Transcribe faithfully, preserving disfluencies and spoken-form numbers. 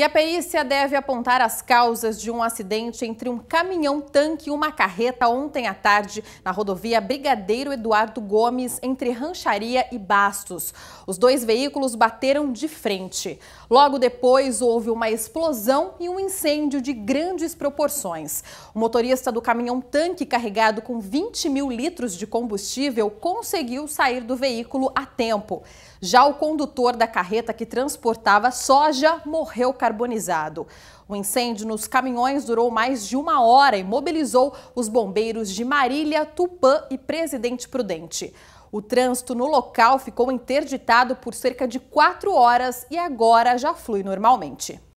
E a perícia deve apontar as causas de um acidente entre um caminhão-tanque e uma carreta ontem à tarde na rodovia Brigadeiro Eduardo Gomes, entre Rancharia e Bastos. Os dois veículos bateram de frente. Logo depois, houve uma explosão e um incêndio de grandes proporções. O motorista do caminhão-tanque, carregado com vinte mil litros de combustível, conseguiu sair do veículo a tempo. Já o condutor da carreta que transportava soja morreu carbonizado. O incêndio nos caminhões durou mais de uma hora e mobilizou os bombeiros de Marília, Tupã e Presidente Prudente. O trânsito no local ficou interditado por cerca de quatro horas e agora já flui normalmente.